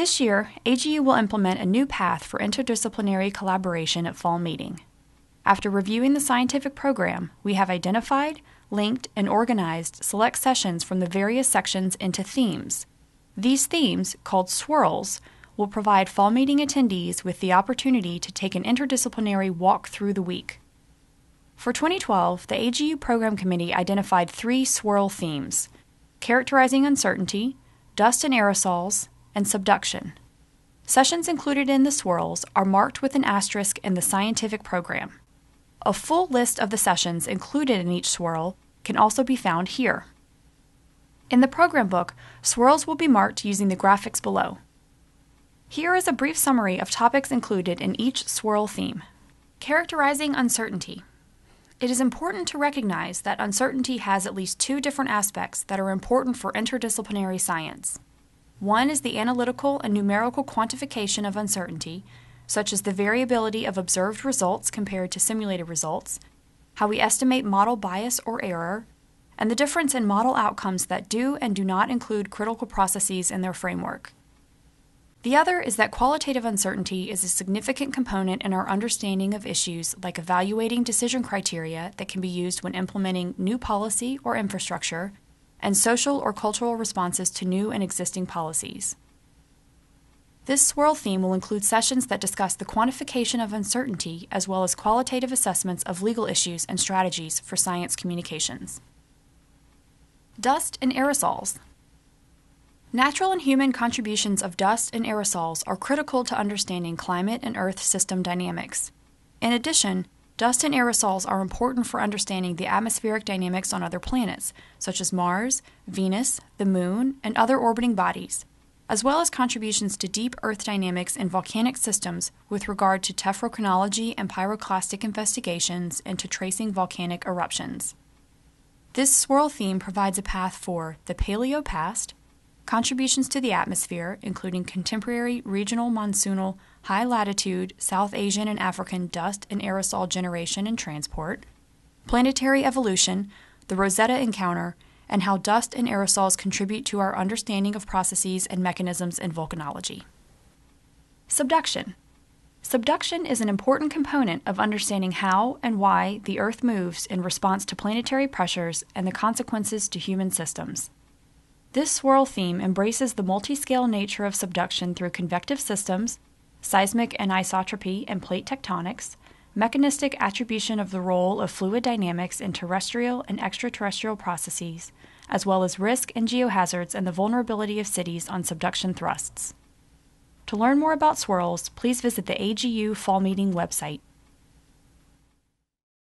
This year, AGU will implement a new path for interdisciplinary collaboration at fall meeting. After reviewing the scientific program, we have identified, linked, and organized select sessions from the various sections into themes. These themes, called SWIRLs, will provide fall meeting attendees with the opportunity to take an interdisciplinary walk through the week. For 2012, the AGU Program Committee identified 3 SWIRL themes: characterizing uncertainty, dust and aerosols, and subduction. Sessions included in the SWIRLs are marked with an asterisk in the scientific program. A full list of the sessions included in each SWIRL can also be found here. In the program book, SWIRLs will be marked using the graphics below. Here is a brief summary of topics included in each SWIRL theme. Characterizing uncertainty. It is important to recognize that uncertainty has at least 2 different aspects that are important for interdisciplinary science. One is the analytical and numerical quantification of uncertainty, such as the variability of observed results compared to simulated results, how we estimate model bias or error, and the difference in model outcomes that do and do not include critical processes in their framework. The other is that qualitative uncertainty is a significant component in our understanding of issues like evaluating decision criteria that can be used when implementing new policy or infrastructure, and social or cultural responses to new and existing policies. This SWIRL theme will include sessions that discuss the quantification of uncertainty as well as qualitative assessments of legal issues and strategies for science communications. Dust and aerosols. Natural and human contributions of dust and aerosols are critical to understanding climate and Earth system dynamics. In addition, dust and aerosols are important for understanding the atmospheric dynamics on other planets, such as Mars, Venus, the Moon, and other orbiting bodies, as well as contributions to deep Earth dynamics in volcanic systems with regard to tephrochronology and pyroclastic investigations into tracing volcanic eruptions. This SWIRL theme provides a path for the paleo past, contributions to the atmosphere, including contemporary, regional, monsoonal, high-latitude, South Asian and African dust and aerosol generation and transport, planetary evolution, the Rosetta encounter, and how dust and aerosols contribute to our understanding of processes and mechanisms in volcanology. Subduction. Subduction is an important component of understanding how and why the Earth moves in response to planetary pressures and the consequences to human systems. This SWIRL theme embraces the multi-scale nature of subduction through convective systems, seismic anisotropy and plate tectonics, mechanistic attribution of the role of fluid dynamics in terrestrial and extraterrestrial processes, as well as risk and geohazards and the vulnerability of cities on subduction thrusts. To learn more about SWIRLs, please visit the AGU Fall Meeting website.